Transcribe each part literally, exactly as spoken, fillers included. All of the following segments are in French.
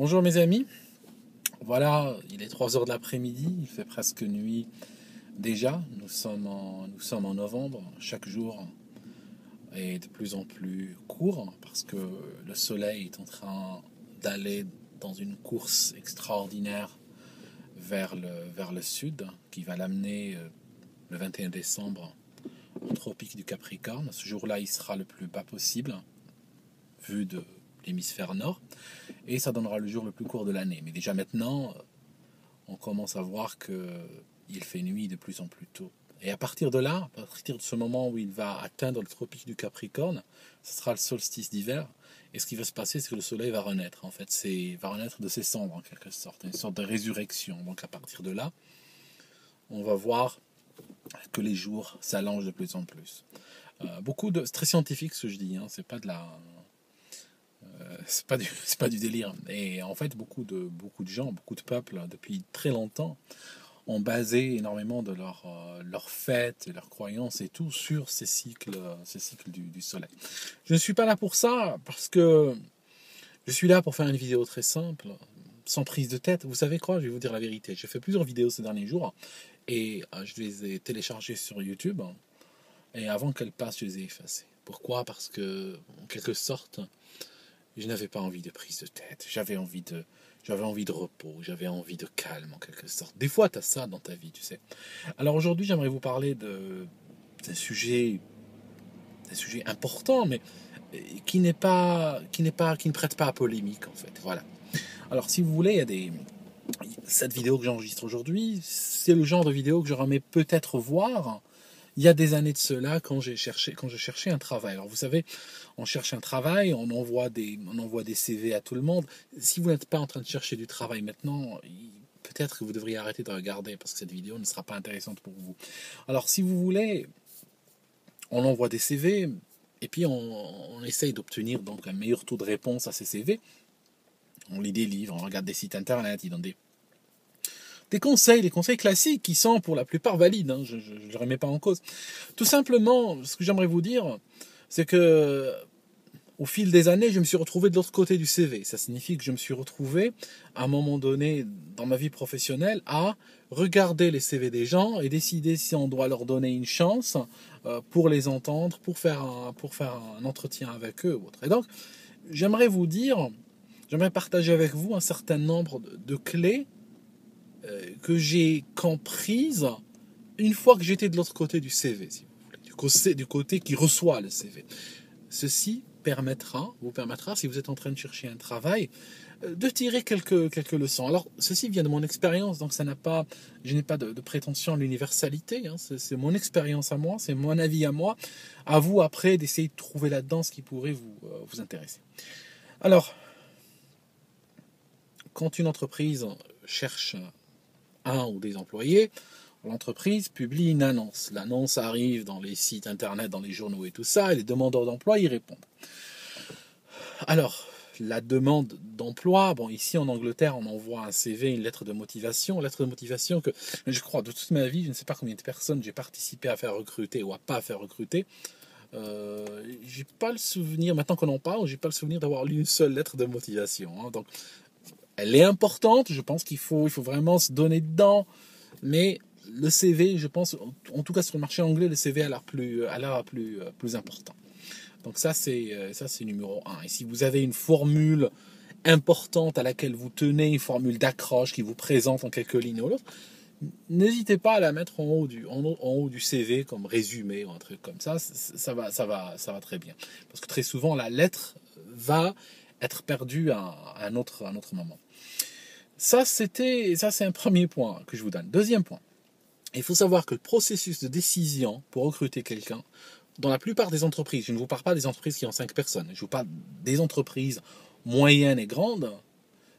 Bonjour mes amis, voilà, il est trois heures de l'après-midi, il fait presque nuit déjà, nous sommes, en, nous sommes en novembre, chaque jour est de plus en plus court parce que le soleil est en train d'aller dans une course extraordinaire vers le, vers le sud qui va l'amener le vingt et un décembre au tropique du Capricorne. Ce jour-là, il sera le plus bas possible, vu de l'hémisphère nord, et ça donnera le jour le plus court de l'année. Mais déjà maintenant, on commence à voir qu'il fait nuit de plus en plus tôt. Et à partir de là, à partir de ce moment où il va atteindre le tropique du Capricorne, ce sera le solstice d'hiver, et ce qui va se passer, c'est que le soleil va renaître, en fait, c'est, va renaître de ses cendres, en quelque sorte, une sorte de résurrection. Donc à partir de là, on va voir que les jours s'allongent de plus en plus. Euh, beaucoup de, c'est très scientifique ce que je dis, hein, c'est pas de la... C'est pas, du, c'est pas du délire. Et en fait, beaucoup de, beaucoup de gens, beaucoup de peuples, depuis très longtemps, ont basé énormément de leurs euh, leur fêtes, leurs croyances et tout sur ces cycles, ces cycles du, du soleil. Je ne suis pas là pour ça, parce que je suis là pour faire une vidéo très simple, sans prise de tête. Vous savez quoi? Je vais vous dire la vérité. J'ai fait plusieurs vidéos ces derniers jours, et je les ai téléchargées sur YouTube, et avant qu'elles passent, je les ai effacées. Pourquoi? Parce que, en quelque sorte... je n'avais pas envie de prise de tête, j'avais envie de, j'avais envie de repos, j'avais envie de calme en quelque sorte. Des fois, tu as ça dans ta vie, tu sais. Alors aujourd'hui, j'aimerais vous parler de, d'un sujet, d'un sujet important, mais qui n'est pas, qui n'est pas, qui ne prête pas à polémique en fait. Voilà. Alors si vous voulez, il y a des, cette vidéo que j'enregistre aujourd'hui, c'est le genre de vidéo que j'aurais aimé peut-être voir il y a des années de cela, quand j'ai cherché, quand je cherchais un travail. Alors vous savez, on cherche un travail, on envoie des, on envoie des C V à tout le monde. Si vous n'êtes pas en train de chercher du travail maintenant, peut-être que vous devriez arrêter de regarder parce que cette vidéo ne sera pas intéressante pour vous. Alors si vous voulez, on envoie des C V et puis on, on essaye d'obtenir donc un meilleur taux de réponse à ces C V. On lit des livres, on regarde des sites internet, ils donnent des... des conseils, des conseils classiques qui sont pour la plupart valides, hein, je ne les remets pas en cause. Tout simplement, ce que j'aimerais vous dire, c'est que au fil des années, je me suis retrouvé de l'autre côté du C V. Ça signifie que je me suis retrouvé, à un moment donné, dans ma vie professionnelle, à regarder les C V des gens et décider si on doit leur donner une chance pour les entendre, pour faire un, pour faire un entretien avec eux ou autre. Et donc, j'aimerais vous dire, j'aimerais partager avec vous un certain nombre de, de clés que j'ai comprise une fois que j'étais de l'autre côté du C V, si vous voulez, du côté, du côté qui reçoit le C V. Ceci permettra, vous permettra, si vous êtes en train de chercher un travail, de tirer quelques, quelques leçons. Alors, ceci vient de mon expérience, donc ça n'a pas, je n'ai pas de, de prétention à l'universalité, hein, c'est, c'est mon expérience à moi, c'est mon avis à moi. À vous, après, d'essayer de trouver là-dedans ce qui pourrait vous, euh, vous intéresser. Alors, quand une entreprise cherche un ou des employés, l'entreprise publie une annonce. L'annonce arrive dans les sites internet, dans les journaux et tout ça, et les demandeurs d'emploi y répondent. Alors, la demande d'emploi, bon, ici en Angleterre, on envoie un C V, une lettre de motivation, une lettre de motivation que, je crois, de toute ma vie, je ne sais pas combien de personnes j'ai participé à faire recruter ou à pas faire recruter. Euh, j'ai pas le souvenir, maintenant qu'on en parle, j'ai pas le souvenir d'avoir lu une seule lettre de motivation, hein, donc... elle est importante, je pense qu'il faut, il faut vraiment se donner dedans, mais le C V, je pense, en tout cas sur le marché anglais, le C V a l'air plus, a l'air plus, plus important. Donc ça c'est, ça, c'est numéro un. Et si vous avez une formule importante à laquelle vous tenez, une formule d'accroche qui vous présente en quelques lignes ou l'autre, n'hésitez pas à la mettre en haut du, en haut, en haut du C V comme résumé ou un truc comme ça, ça va, ça va, ça va très bien. Parce que très souvent, la lettre va être perdue à, à, un, autre, à un autre moment. Ça, c'était, ça, c'est un premier point que je vous donne. Deuxième point, il faut savoir que le processus de décision pour recruter quelqu'un, dans la plupart des entreprises, je ne vous parle pas des entreprises qui ont cinq personnes, je vous parle des entreprises moyennes et grandes,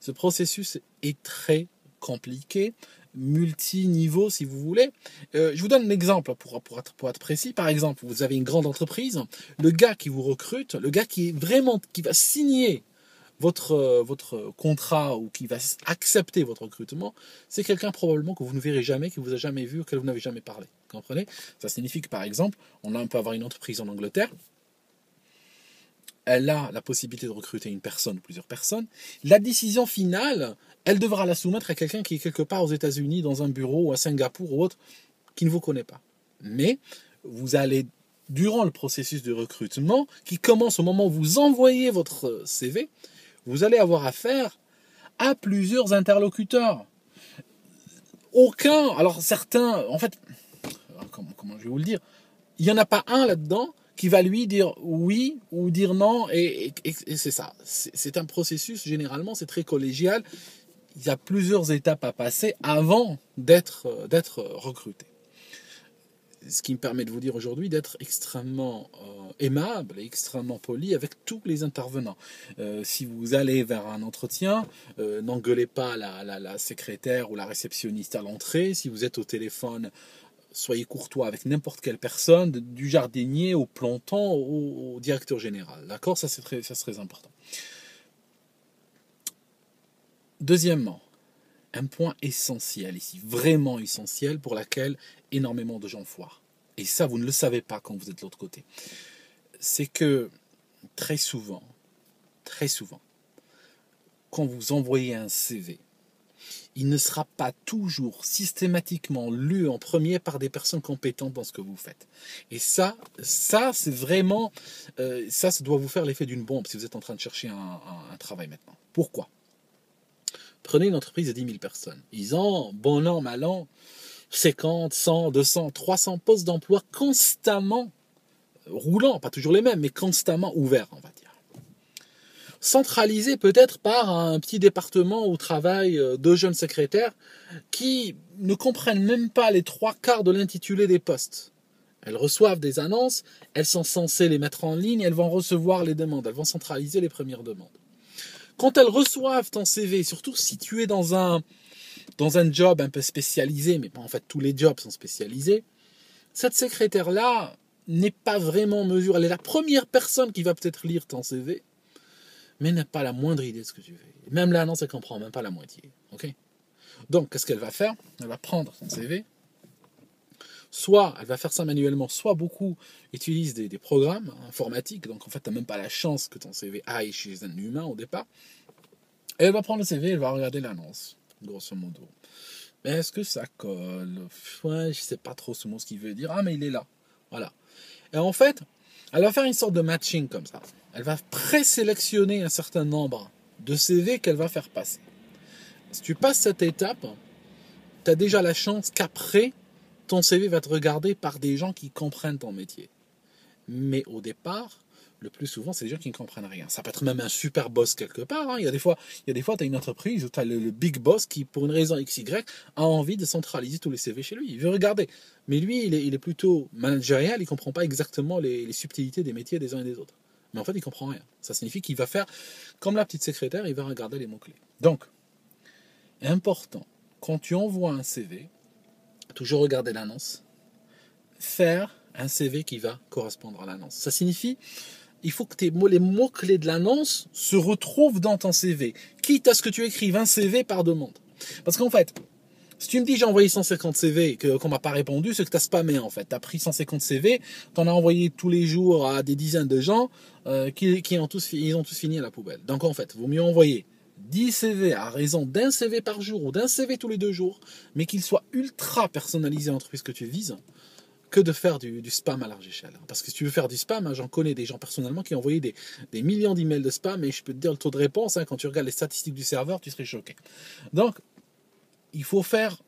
ce processus est très compliqué, multi-niveau si vous voulez. Euh, je vous donne un exemple pour, pour, être, pour être précis. Par exemple, vous avez une grande entreprise, le gars qui vous recrute, le gars qui, est vraiment, qui va signer Votre, votre contrat ou qui va accepter votre recrutement, c'est quelqu'un probablement que vous ne verrez jamais, qui vous a jamais vu, auquel vous n'avez jamais parlé. Vous comprenez? Ça signifie que par exemple, on peut avoir une entreprise en Angleterre elle a la possibilité de recruter une personne ou plusieurs personnes, la décision finale, elle devra la soumettre à quelqu'un qui est quelque part aux États-Unis, dans un bureau, ou à Singapour ou autre, qui ne vous connaît pas. Mais vous allez, durant le processus de recrutement, qui commence au moment où vous envoyez votre C V, vous allez avoir affaire à plusieurs interlocuteurs. Aucun, alors certains, en fait, comment, comment je vais vous le dire, il n'y en a pas un là-dedans qui va lui dire oui ou dire non, et, et, et c'est ça. C'est un processus, généralement, c'est très collégial. Il y a plusieurs étapes à passer avant d'être d'être recruté. Ce qui me permet de vous dire aujourd'hui d'être extrêmement euh, aimable et extrêmement poli avec tous les intervenants. Euh, si vous allez vers un entretien, euh, n'engueulez pas la, la, la secrétaire ou la réceptionniste à l'entrée. Si vous êtes au téléphone, soyez courtois avec n'importe quelle personne, du jardinier au planton au, au directeur général. D'accord ? Ça, c'est très, ça, c'est très important. Deuxièmement, un point essentiel ici, vraiment essentiel, pour lequel énormément de gens foirent. Et ça, vous ne le savez pas quand vous êtes de l'autre côté. C'est que très souvent, très souvent, quand vous envoyez un C V, il ne sera pas toujours systématiquement lu en premier par des personnes compétentes dans ce que vous faites. Et ça, ça c'est vraiment, euh, ça, ça doit vous faire l'effet d'une bombe si vous êtes en train de chercher un, un, un travail maintenant. Pourquoi ? Prenez une entreprise de dix mille personnes. Ils ont, bon an, mal an, cinquante, cent, deux cents, trois cents postes d'emploi constamment roulants, pas toujours les mêmes, mais constamment ouverts, on va dire. Centralisés peut-être par un petit département où travaillent deux jeunes secrétaires qui ne comprennent même pas les trois quarts de l'intitulé des postes. Elles reçoivent des annonces, elles sont censées les mettre en ligne, elles vont recevoir les demandes, elles vont centraliser les premières demandes. Quand elles reçoivent ton C V, surtout si tu es dans un, dans un job un peu spécialisé, mais en fait tous les jobs sont spécialisés, cette secrétaire-là n'est pas vraiment en mesure, elle est la première personne qui va peut-être lire ton C V, mais n'a pas la moindre idée de ce que tu fais. Même l'annonce, elle ne comprend même pas la moitié. Okay ? Donc, qu'est-ce qu'elle va faire ? Elle va prendre ton C V, soit elle va faire ça manuellement, soit beaucoup utilisent des, des programmes informatiques, donc en fait tu n'as même pas la chance que ton C V aille chez un humain au départ, et elle va prendre le C V, elle va regarder l'annonce, grosso modo. Mais est-ce que ça colle ? Ouais, je ne sais pas trop ce mot, ce qu'il veut dire, ah mais il est là, voilà. Et en fait, elle va faire une sorte de matching comme ça, elle va présélectionner un certain nombre de C V qu'elle va faire passer. Si tu passes cette étape, tu as déjà la chance qu'après, ton C V va être regardé par des gens qui comprennent ton métier. Mais au départ, le plus souvent, c'est des gens qui ne comprennent rien. Ça peut être même un super boss quelque part. Hein. Il y a des fois, il y a des fois, tu as une entreprise où tu as le, le big boss qui, pour une raison X Y, a envie de centraliser tous les C V chez lui. Il veut regarder. Mais lui, il est, il est plutôt managérial, il ne comprend pas exactement les, les subtilités des métiers des uns et des autres. Mais en fait, il ne comprend rien. Ça signifie qu'il va faire, comme la petite secrétaire, il va regarder les mots-clés. Donc, important, quand tu envoies un C V, toujours regarder l'annonce, faire un C V qui va correspondre à l'annonce. Ça signifie, il faut que tes mots, les mots-clés de l'annonce se retrouvent dans ton C V, quitte à ce que tu écrives un C V par demande. Parce qu'en fait, si tu me dis j'ai envoyé cent cinquante C V et que, qu'on m'a pas répondu, c'est que tu as spammé en fait. Tu as pris cent cinquante C V, tu en as envoyé tous les jours à des dizaines de gens euh, qui, qui ont, tous, ils ont tous fini à la poubelle. Donc en fait, il vaut mieux envoyer dix C V à raison d'un C V par jour ou d'un C V tous les deux jours, mais qu'il soit ultra personnalisé à l'entreprise que tu vises, que de faire du, du spam à large échelle. Parce que si tu veux faire du spam, hein, j'en connais des gens personnellement qui ont envoyé des, des millions d'emails de spam, et je peux te dire le taux de réponse, hein, quand tu regardes les statistiques du serveur, tu serais choqué. Donc, il faut faire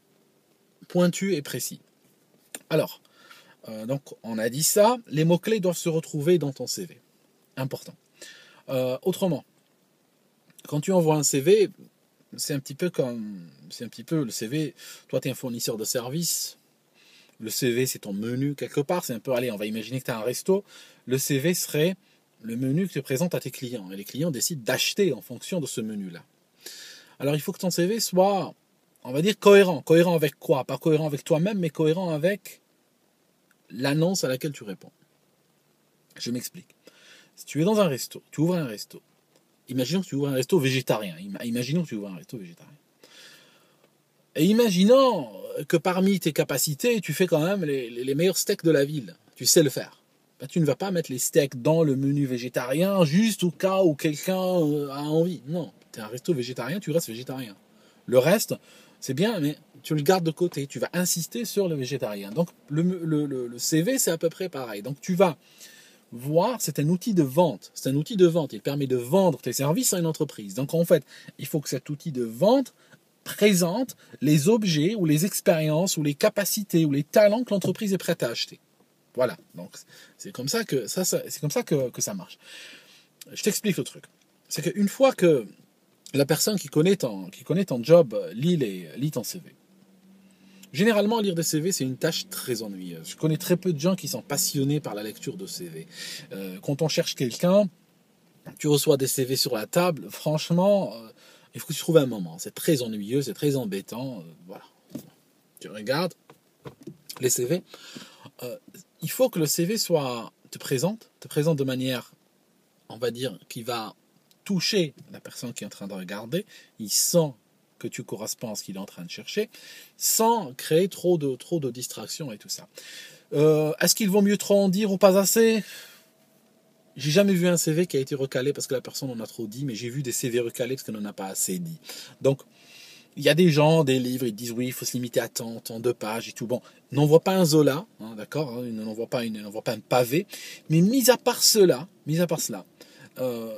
pointu et précis. Alors, euh, donc on a dit ça, les mots-clés doivent se retrouver dans ton C V. Important. Euh, autrement, quand tu envoies un C V, c'est un petit peu comme, c'est un petit peu le C V, toi tu es un fournisseur de services, le C V c'est ton menu quelque part, c'est un peu, allez on va imaginer que tu as un resto, le C V serait le menu que tu présentes à tes clients, et les clients décident d'acheter en fonction de ce menu-là. Alors il faut que ton C V soit, on va dire cohérent, cohérent avec quoi ? Pas cohérent avec toi-même, mais cohérent avec l'annonce à laquelle tu réponds. Je m'explique. Si tu es dans un resto, tu ouvres un resto, imaginons que tu ouvres un resto végétarien. Imaginons que tu ouvres un resto végétarien. Et imaginons que parmi tes capacités, tu fais quand même les, les meilleurs steaks de la ville. Tu sais le faire. bah, tu ne vas pas mettre les steaks dans le menu végétarien juste au cas où quelqu'un a envie. Non, tu es un resto végétarien, tu restes végétarien. Le reste, c'est bien, mais tu le gardes de côté. Tu vas insister sur le végétarien. Donc, le, le, le, le C V, c'est à peu près pareil. Donc, tu vas voir, c'est un outil de vente. C'est un outil de vente. Il permet de vendre tes services à une entreprise. Donc, en fait, il faut que cet outil de vente présente les objets ou les expériences ou les capacités ou les talents que l'entreprise est prête à acheter. Voilà. Donc, c'est comme ça que ça, ça, c'est comme ça que, que ça marche. Je t'explique le truc. C'est qu'une fois que la personne qui connaît ton, qui connaît ton job lit, les, lit ton C V. Généralement, lire des C V, c'est une tâche très ennuyeuse. Je connais très peu de gens qui sont passionnés par la lecture de C V. Euh, quand on cherche quelqu'un, tu reçois des C V sur la table. Franchement, euh, il faut que tu trouves un moment. C'est très ennuyeux, c'est très embêtant. Euh, voilà. Tu regardes les C V. Euh, il faut que le C V soit, te présente, te présente de manière, on va dire, qui va toucher la personne qui est en train de regarder, il sent que tu corresponds à ce qu'il est en train de chercher, sans créer trop de, trop de distractions et tout ça. Euh, est-ce qu'il vaut mieux trop en dire ou pas assez? J'ai jamais vu un C V qui a été recalé parce que la personne en a trop dit, mais j'ai vu des C V recalés parce qu'elle n'en a pas assez dit. Donc, il y a des gens, des livres, ils disent oui, il faut se limiter à tant, tant de pages et tout. Bon, n'envoie pas un Zola, hein, d'accord, hein, n'envoie pas, pas un pavé, mais mis à part cela, mis à part cela, euh,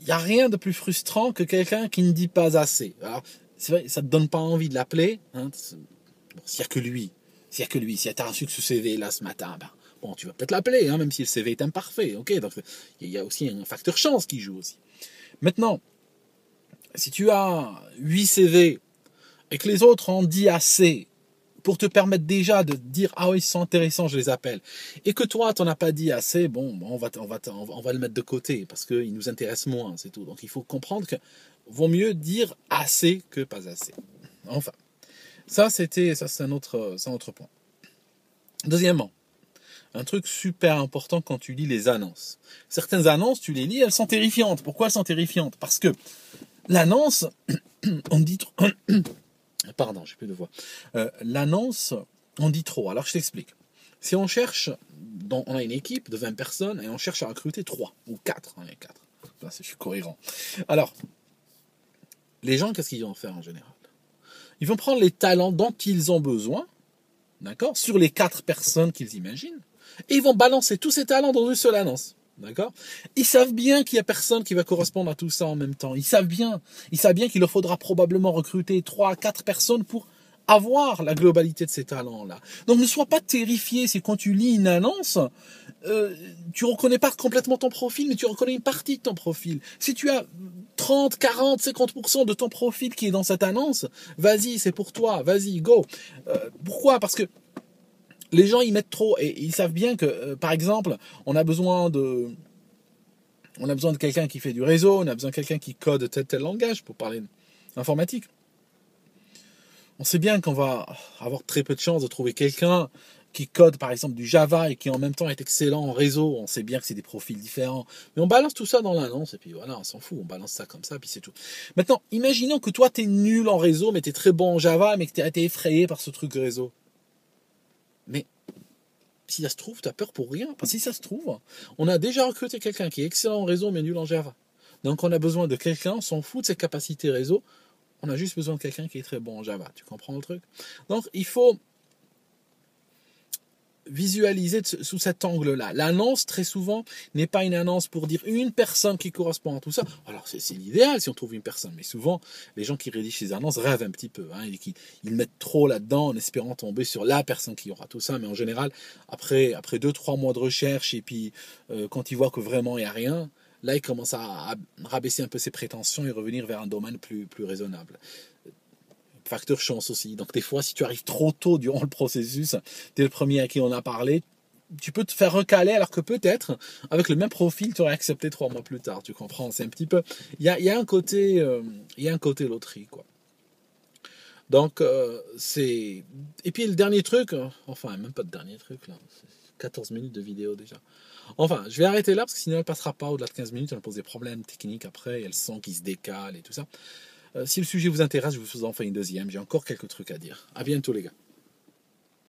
il n'y a rien de plus frustrant que quelqu'un qui ne dit pas assez. Alors, c'est vrai, ça ne te donne pas envie de l'appeler. Hein. Bon, s'il n'y a que lui, s'il n'y a que lui, si tu as reçu que ce C V là ce matin, ben, bon, tu vas peut-être l'appeler, hein, même si le C V est imparfait. Okay, donc, il y a aussi un facteur chance qui joue aussi. Maintenant, si tu as huit C V et que les autres en disent assez pour te permettre déjà de dire « Ah oui, ils sont intéressants, je les appelle ». Et que toi, tu n'en as pas dit assez, bon, on va, on va, on va le mettre de côté parce qu'ils nous intéressent moins, c'est tout. Donc, il faut comprendre que vaut mieux dire assez que pas assez. Enfin, ça, c'était ça, c'est un autre, c'est un autre point. Deuxièmement, un truc super important quand tu lis les annonces. Certaines annonces, tu les lis, elles sont terrifiantes. Pourquoi elles sont terrifiantes? Parce que l'annonce, on dit... Pardon, j'ai plus de voix. Euh, l'annonce, on dit trop. Alors, je t'explique. Si on cherche, dans, on a une équipe de vingt personnes et on cherche à recruter trois ou quatre. On est quatre. Là, je suis cohérent. Alors, les gens, qu'est-ce qu'ils vont faire en général? Ils vont prendre les talents dont ils ont besoin, d'accord, sur les quatre personnes qu'ils imaginent, et ils vont balancer tous ces talents dans une seule annonce. D'accord? Ils savent bien qu'il n'y a personne qui va correspondre à tout ça en même temps. Ils savent bien. Ils savent bien qu'il leur faudra probablement recruter trois à quatre personnes pour avoir la globalité de ces talents-là. Donc ne sois pas terrifié. C'est quand tu lis une annonce, euh, tu ne reconnais pas complètement ton profil, mais tu reconnais une partie de ton profil. Si tu as trente, quarante, cinquante pour cent de ton profil qui est dans cette annonce, vas-y, c'est pour toi. Vas-y, go. Euh, pourquoi? Parce que les gens y mettent trop et ils savent bien que, euh, par exemple, on a besoin de, on a besoin de quelqu'un qui fait du réseau, on a besoin de quelqu'un qui code tel tel langage pour parler informatique. On sait bien qu'on va avoir très peu de chances de trouver quelqu'un qui code par exemple du Java et qui en même temps est excellent en réseau. On sait bien que c'est des profils différents, mais on balance tout ça dans l'annonce et puis voilà, on s'en fout, on balance ça comme ça puis c'est tout. Maintenant, imaginons que toi t'es nul en réseau mais t'es très bon en Java mais que t'as été effrayé par ce truc réseau. Mais si ça se trouve, tu as peur pour rien. Parce que si ça se trouve, on a déjà recruté quelqu'un qui est excellent en réseau mais nul en Java. Donc on a besoin de quelqu'un, on s'en fout de ses capacités réseau. On a juste besoin de quelqu'un qui est très bon en Java. Tu comprends le truc? Donc il faut visualiser sous cet angle-là. L'annonce, très souvent, n'est pas une annonce pour dire une personne qui correspond à tout ça. Alors, c'est, c'est l'idéal si on trouve une personne. Mais souvent, les gens qui rédigent ces annonces rêvent un petit peu. Hein, et qui, ils mettent trop là-dedans en espérant tomber sur la personne qui aura tout ça. Mais en général, après, après deux, trois mois de recherche, et puis euh, quand ils voient que vraiment il n'y a rien, là, ils commencent à, à rabaisser un peu ses prétentions et revenir vers un domaine plus, plus raisonnable. Facteur chance aussi. Donc des fois, si tu arrives trop tôt durant le processus, tu es le premier à qui on a parlé, tu peux te faire recaler alors que peut-être, avec le même profil, tu aurais accepté trois mois plus tard. Tu comprends? C'est un petit peu... Il y a, y a un côté, euh, y a un côté loterie, quoi. Donc, euh, c'est... Et puis le dernier truc... Enfin, même pas de dernier truc, là. quatorze minutes de vidéo déjà. Enfin, je vais arrêter là parce que sinon, elle ne passera pas au-delà de quinze minutes. Elle pose des problèmes techniques après. Elle sent qu'il se décale et tout ça. Si le sujet vous intéresse, je vous en fais une deuxième. J'ai encore quelques trucs à dire. À bientôt, les gars.